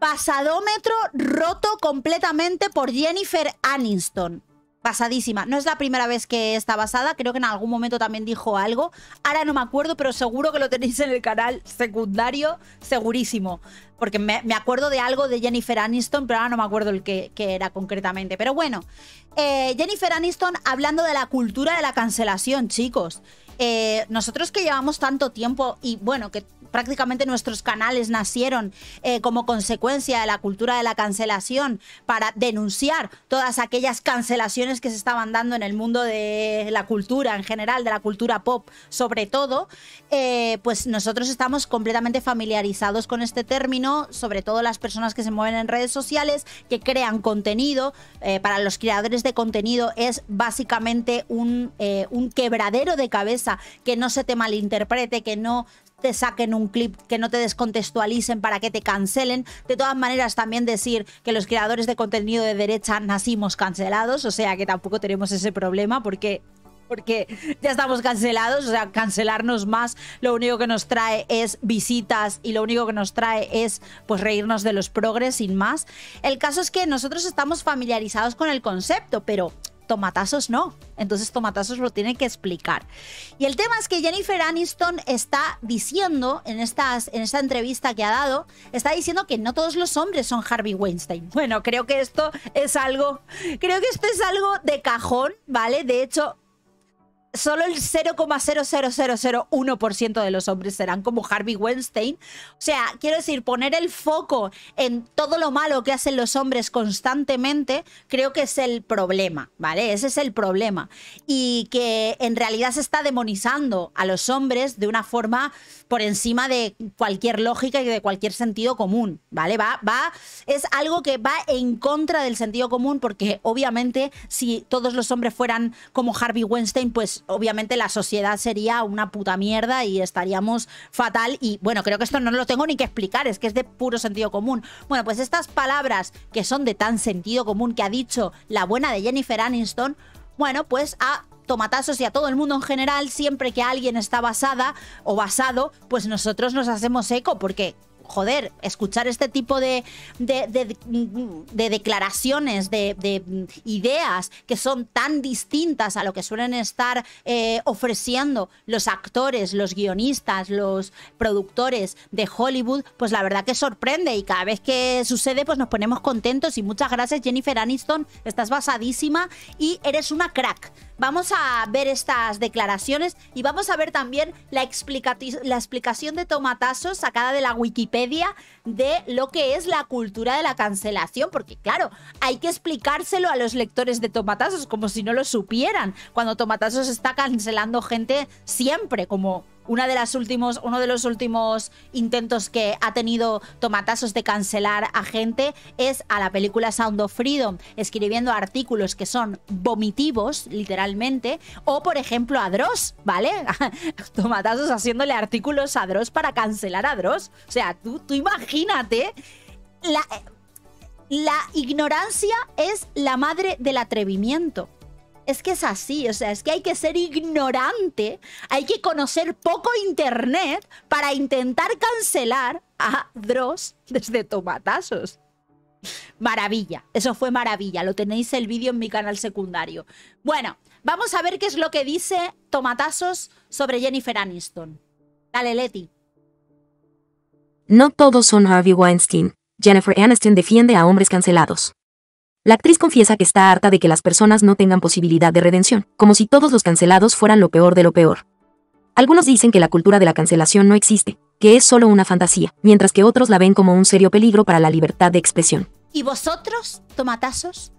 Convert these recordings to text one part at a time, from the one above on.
pasadómetro roto completamente por Jennifer Aniston. Pasadísima. No es la primera vez que está basada. Creo que en algún momento también dijo algo. Ahora no me acuerdo, pero seguro que lo tenéis en el canal secundario. Segurísimo. Porque me acuerdo de algo de Jennifer Aniston, pero ahora no me acuerdo el que era concretamente. Pero bueno, Jennifer Aniston hablando de la cultura de la cancelación, chicos. Nosotros que llevamos tanto tiempo y bueno, que prácticamente nuestros canales nacieron como consecuencia de la cultura de la cancelación para denunciar todas aquellas cancelaciones que se estaban dando en el mundo de la cultura en general, de la cultura pop sobre todo, pues nosotros estamos completamente familiarizados con este término, sobre todo las personas que se mueven en redes sociales, que crean contenido. Para los creadores de contenido es básicamente un quebradero de cabeza. Que no se te malinterprete, que no te saquen un clip, que no te descontextualicen para que te cancelen. De todas maneras, también decir que los creadores de contenido de derecha nacimos cancelados, o sea que tampoco tenemos ese problema porque ya estamos cancelados, o sea, cancelarnos más lo único que nos trae es visitas y lo único que nos trae es pues reírnos de los progres sin más. El caso es que nosotros estamos familiarizados con el concepto, pero Tomatazos no, entonces Tomatazos lo tiene que explicar. Y el tema es que Jennifer Aniston está diciendo en esta entrevista que ha dado, está diciendo que no todos los hombres son Harvey Weinstein. Bueno, creo que esto es algo de cajón, ¿vale? De hecho, solo el 0,00001% de los hombres serán como Harvey Weinstein. O sea, quiero decir, poner el foco en todo lo malo que hacen los hombres constantemente, creo que es el problema, ¿vale? Ese es el problema. Y que en realidad se está demonizando a los hombres de una forma por encima de cualquier lógica y de cualquier sentido común, ¿vale? Es algo que va en contra del sentido común, porque obviamente si todos los hombres fueran como Harvey Weinstein, pues obviamente la sociedad sería una puta mierda y estaríamos fatal. Y bueno, creo que esto no lo tengo ni que explicar, es que es de puro sentido común. Bueno, pues estas palabras que son de tan sentido común que ha dicho la buena de Jennifer Aniston, bueno, pues a Tomatazos y a todo el mundo en general, siempre que alguien está basada o basado, pues nosotros nos hacemos eco, porque joder, escuchar este tipo de declaraciones, de ideas que son tan distintas a lo que suelen estar ofreciendo los actores, los guionistas, los productores de Hollywood, pues la verdad que sorprende, y cada vez que sucede pues nos ponemos contentos. Y muchas gracias, Jennifer Aniston, estás basadísima y eres una crack. Vamos a ver estas declaraciones y vamos a ver también la explicación de Tomatazos sacada de la Wikipedia de lo que es la cultura de la cancelación, porque claro, hay que explicárselo a los lectores de Tomatazos como si no lo supieran, cuando Tomatazos está cancelando gente siempre, como uno de los últimos intentos que ha tenido Tomatazos de cancelar a gente es a la película Sound of Freedom, escribiendo artículos que son vomitivos, literalmente, o por ejemplo a Dross, ¿vale? Tomatazos haciéndole artículos a Dross para cancelar a Dross. O sea, tú imagínate, la ignorancia es la madre del atrevimiento. Es que es así, o sea, es que hay que ser ignorante, hay que conocer poco internet para intentar cancelar a Dross desde Tomatazos. Maravilla, eso fue maravilla, lo tenéis el vídeo en mi canal secundario. Bueno, vamos a ver qué es lo que dice Tomatazos sobre Jennifer Aniston. Dale, Leti. No todos son Harvey Weinstein. Jennifer Aniston defiende a hombres cancelados. La actriz confiesa que está harta de que las personas no tengan posibilidad de redención, como si todos los cancelados fueran lo peor de lo peor. Algunos dicen que la cultura de la cancelación no existe, que es solo una fantasía, mientras que otros la ven como un serio peligro para la libertad de expresión. ¿Y vosotros, Tomatazos?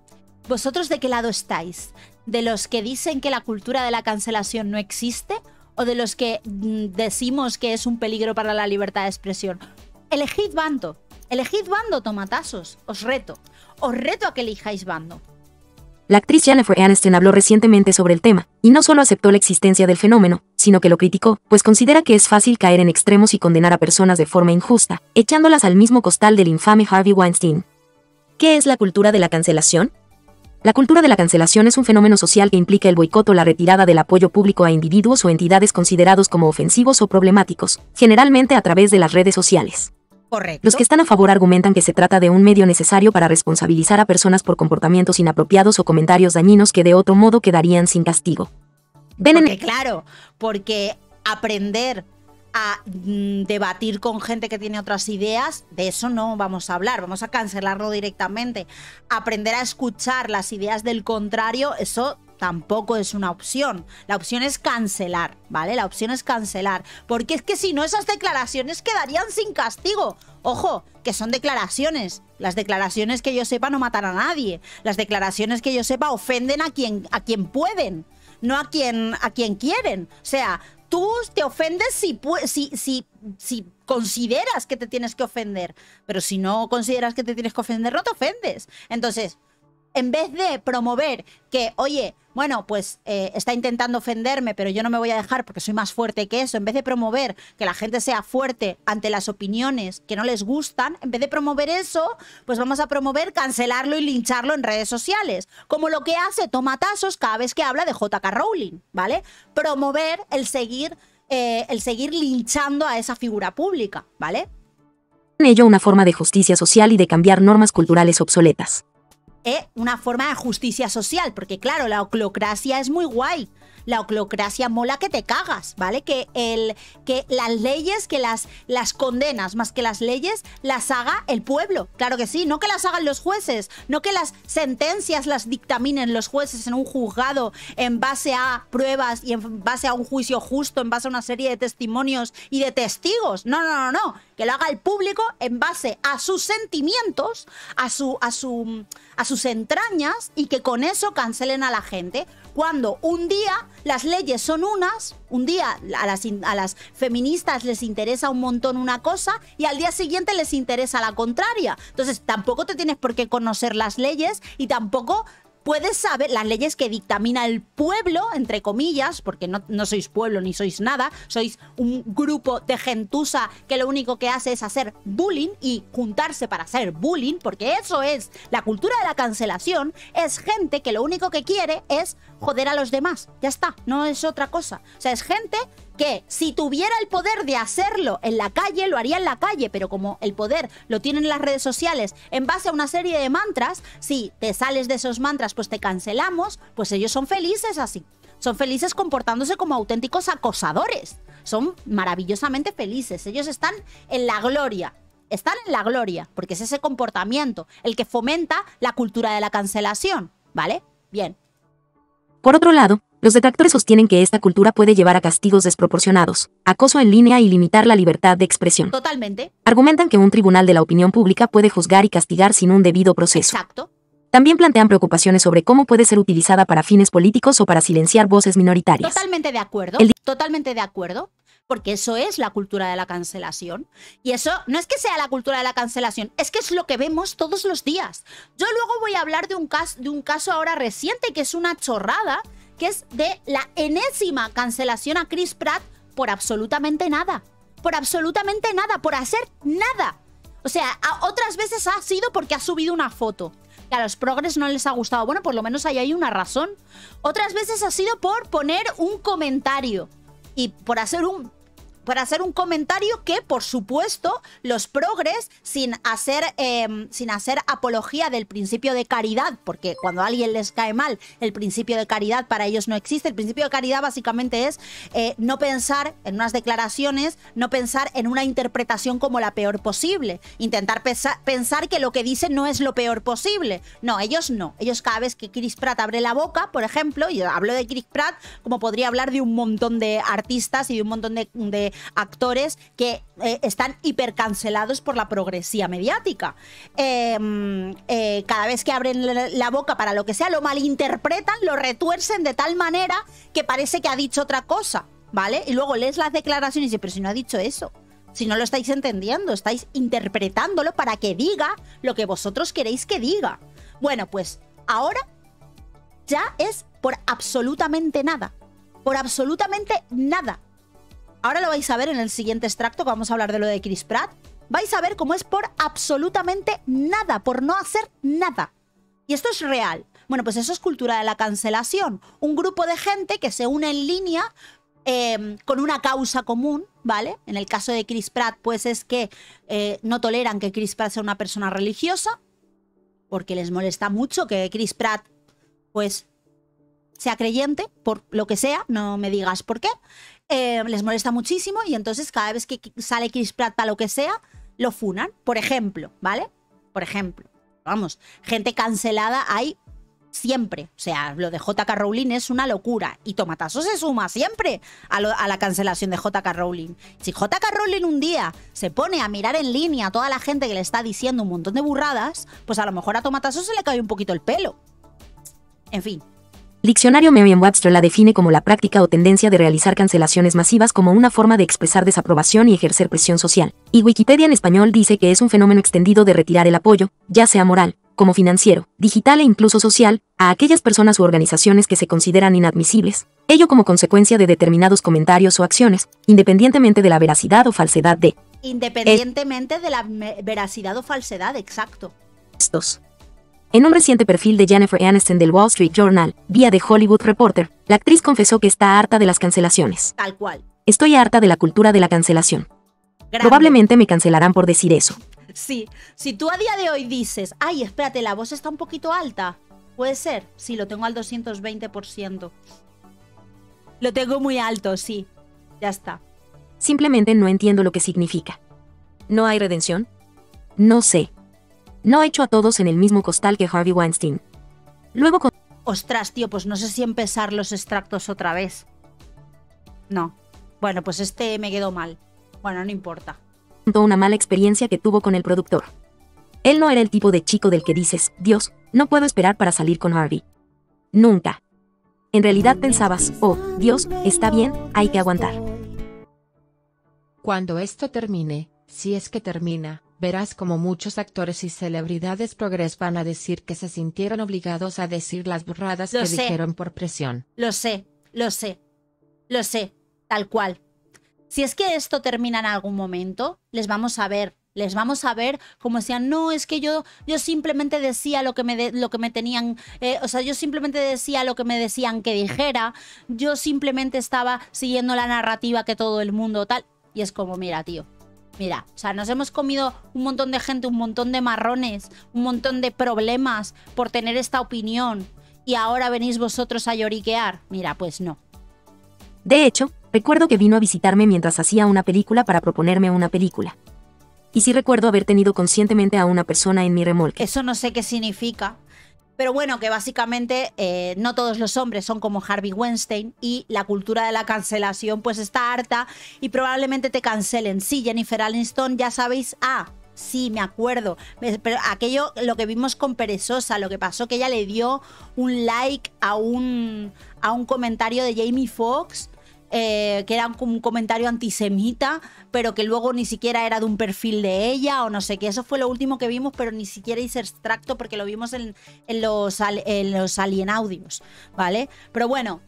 ¿Vosotros de qué lado estáis? ¿De los que dicen que la cultura de la cancelación no existe? ¿O de los que decimos que es un peligro para la libertad de expresión? Elegid bando. Elegid bando, Tomatazos. Os reto. Os reto a que elijáis bando. La actriz Jennifer Aniston habló recientemente sobre el tema, y no solo aceptó la existencia del fenómeno, sino que lo criticó, pues considera que es fácil caer en extremos y condenar a personas de forma injusta, echándolas al mismo costal del infame Harvey Weinstein. ¿Qué es la cultura de la cancelación? La cultura de la cancelación es un fenómeno social que implica el boicot o la retirada del apoyo público a individuos o entidades considerados como ofensivos o problemáticos, generalmente a través de las redes sociales. Correcto. Los que están a favor argumentan que se trata de un medio necesario para responsabilizar a personas por comportamientos inapropiados o comentarios dañinos que de otro modo quedarían sin castigo. Porque, claro, porque aprender a debatir con gente que tiene otras ideas, de eso no vamos a hablar, vamos a cancelarlo directamente. Aprender a escuchar las ideas del contrario, eso tampoco es una opción. La opción es cancelar, ¿vale? La opción es cancelar, porque es que si no, esas declaraciones quedarían sin castigo. Ojo, que son declaraciones. Las declaraciones que yo sepa no matan a nadie. Las declaraciones que yo sepa ofenden a quien pueden, no a quien quieren. O sea, tú te ofendes si consideras que te tienes que ofender. Pero si no consideras que te tienes que ofender, no te ofendes. Entonces, en vez de promover que, oye, bueno, pues está intentando ofenderme, pero yo no me voy a dejar porque soy más fuerte que eso. En vez de promover que la gente sea fuerte ante las opiniones que no les gustan, en vez de promover eso, pues vamos a promover cancelarlo y lincharlo en redes sociales. Como lo que hace Tomatazos cada vez que habla de J.K. Rowling, ¿vale? Promover el seguir linchando a esa figura pública, ¿vale? En ello una forma de justicia social y de cambiar normas culturales obsoletas. Una forma de justicia social, porque claro, la oclocracia es muy guay. La oclocracia mola que te cagas, ¿vale? Que las leyes, que las condenas más que las leyes, las haga el pueblo. Claro que sí, no que las hagan los jueces, no que las sentencias las dictaminen los jueces en un juzgado en base a pruebas y en base a un juicio justo, en base a una serie de testimonios y de testigos. No, no, no, no. Que lo haga el público en base a sus sentimientos, a sus entrañas, y que con eso cancelen a la gente. Cuando un día las leyes son unas, un día a las feministas les interesa un montón una cosa y al día siguiente les interesa la contraria. Entonces tampoco te tienes por qué conocer las leyes y tampoco puedes saber las leyes que dictamina el pueblo, entre comillas, porque no sois pueblo ni sois nada, sois un grupo de gentuza que lo único que hace es hacer bullying y juntarse para hacer bullying, porque eso es la cultura de la cancelación, es gente que lo único que quiere es joder a los demás, ya está, no es otra cosa. O sea, es gente que si tuviera el poder de hacerlo en la calle, lo haría en la calle, pero como el poder lo tienen las redes sociales en base a una serie de mantras, si te sales de esos mantras, pues te cancelamos, pues ellos son felices así. Son felices comportándose como auténticos acosadores. Son maravillosamente felices. Ellos están en la gloria. Están en la gloria, porque es ese comportamiento el que fomenta la cultura de la cancelación, ¿vale? Bien. Por otro lado, los detractores sostienen que esta cultura puede llevar a castigos desproporcionados, acoso en línea y limitar la libertad de expresión. Totalmente. Argumentan que un tribunal de la opinión pública puede juzgar y castigar sin un debido proceso. Exacto. También plantean preocupaciones sobre cómo puede ser utilizada para fines políticos o para silenciar voces minoritarias. Totalmente de acuerdo. Totalmente de acuerdo. Porque eso es la cultura de la cancelación. Y eso no es que sea la cultura de la cancelación, es que es lo que vemos todos los días. Yo luego voy a hablar de un caso ahora reciente, que es una chorrada, que es de la enésima cancelación a Chris Pratt por absolutamente nada. Por absolutamente nada, por hacer nada. O sea, otras veces ha sido porque ha subido una foto. Que a los progres no les ha gustado. Bueno, por lo menos ahí hay una razón. Otras veces ha sido por poner un comentario. Y por hacer un comentario que, por supuesto, los progres, sin hacer apología del principio de caridad, porque cuando a alguien les cae mal, el principio de caridad para ellos no existe. El principio de caridad básicamente es no pensar en unas declaraciones, no pensar en una interpretación como la peor posible, intentar pensar que lo que dicen no es lo peor posible. No, ellos no. Ellos cada vez que Chris Pratt abre la boca, por ejemplo, y hablo de Chris Pratt como podría hablar de un montón de artistas y de un montón de actores que están hipercancelados por la progresía mediática. Cada vez que abren la boca para lo que sea, lo malinterpretan, lo retuercen de tal manera que parece que ha dicho otra cosa, ¿vale? Y luego lees las declaraciones y dices, pero si no ha dicho eso, si no lo estáis entendiendo, estáis interpretándolo para que diga lo que vosotros queréis que diga. Bueno, pues ahora ya es por absolutamente nada. Por absolutamente nada. Ahora lo vais a ver en el siguiente extracto, que vamos a hablar de lo de Chris Pratt. Vais a ver cómo es por absolutamente nada, por no hacer nada. Y esto es real. Bueno, pues eso es cultura de la cancelación. Un grupo de gente que se une en línea con una causa común, ¿vale? En el caso de Chris Pratt, pues es que no toleran que Chris Pratt sea una persona religiosa, porque les molesta mucho que Chris Pratt, pues, sea creyente, por lo que sea, no me digas por qué. Les molesta muchísimo y entonces cada vez que sale Chris Pratt para lo que sea, lo funan, por ejemplo, ¿vale? Por ejemplo, vamos, gente cancelada hay siempre. O sea, lo de J.K. Rowling es una locura. Y Tomatazos se suma siempre a la cancelación de J.K. Rowling. Si J.K. Rowling un día se pone a mirar en línea a toda la gente que le está diciendo un montón de burradas, pues a lo mejor a Tomatazos se le cae un poquito el pelo. En fin. Diccionario Merriam-Webster la define como la práctica o tendencia de realizar cancelaciones masivas como una forma de expresar desaprobación y ejercer presión social. Y Wikipedia en español dice que es un fenómeno extendido de retirar el apoyo, ya sea moral, como financiero, digital e incluso social, a aquellas personas u organizaciones que se consideran inadmisibles, ello como consecuencia de determinados comentarios o acciones, independientemente de la veracidad o falsedad de... Independientemente de la veracidad o falsedad, exacto. Estos. En un reciente perfil de Jennifer Aniston del Wall Street Journal, vía The Hollywood Reporter, la actriz confesó que está harta de las cancelaciones. Tal cual. Estoy harta de la cultura de la cancelación. Grande. Probablemente me cancelarán por decir eso. Sí, si tú a día de hoy dices, ay, espérate, la voz está un poquito alta, puede ser, sí, lo tengo al 220%. Lo tengo muy alto, sí, ya está. Simplemente no entiendo lo que significa. ¿No hay redención? No sé. No echo a todos en el mismo costal que Harvey Weinstein. Luego con... Ostras, tío, pues no sé si empezar los extractos otra vez. No. Bueno, pues este me quedó mal. Bueno, no importa. Una mala experiencia que tuvo con el productor. Él no era el tipo de chico del que dices, Dios, no puedo esperar para salir con Harvey. Nunca. En realidad pensabas, oh, Dios, está bien, hay que aguantar. Cuando esto termine, si es que termina, verás como muchos actores y celebridades progres van a decir que se sintieron obligados a decir las burradas que dijeron por presión. Lo sé, lo sé, lo sé, tal cual. Si es que esto termina en algún momento, les vamos a ver como decían, no, es que yo simplemente decía yo simplemente decía lo que me decían que dijera, yo simplemente estaba siguiendo la narrativa que todo el mundo tal, y es como, mira, tío, mira, o sea, nos hemos comido un montón de gente, un montón de marrones, un montón de problemas por tener esta opinión, y ahora venís vosotros a lloriquear, mira, pues no. De hecho, recuerdo que vino a visitarme mientras hacía una película para proponerme una película. Y sí recuerdo haber tenido conscientemente a una persona en mi remolque. Eso no sé qué significa. Pero bueno, que básicamente no todos los hombres son como Harvey Weinstein y la cultura de la cancelación pues está harta y probablemente te cancelen. Sí, Jennifer Aniston, ya sabéis, sí, me acuerdo. Pero aquello, lo que vimos con Perezosa, lo que pasó que ella le dio un like a un comentario de Jamie Foxx, que era un comentario antisemita, pero que luego ni siquiera era de un perfil de ella o no sé qué. Eso fue lo último que vimos, pero ni siquiera hice extracto porque lo vimos en los Alien Audios, ¿vale? Pero bueno,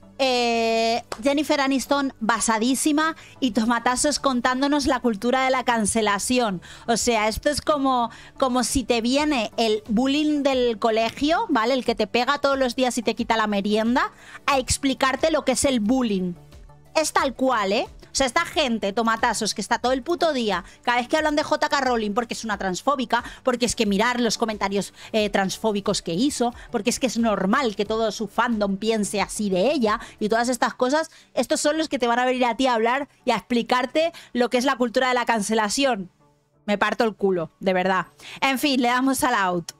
Jennifer Aniston basadísima y Tomatazos contándonos la cultura de la cancelación. O sea, esto es como si te viene el bullying del colegio, ¿vale? El que te pega todos los días y te quita la merienda, a explicarte lo que es el bullying. Es tal cual, ¿eh? O sea, esta gente, Tomatazos, que está todo el puto día, cada vez que hablan de J.K. Rowling porque es una transfóbica, porque es que mirar los comentarios transfóbicos que hizo, porque es que es normal que todo su fandom piense así de ella y todas estas cosas, estos son los que te van a venir a ti a hablar y a explicarte lo que es la cultura de la cancelación. Me parto el culo, de verdad. En fin, le damos al out.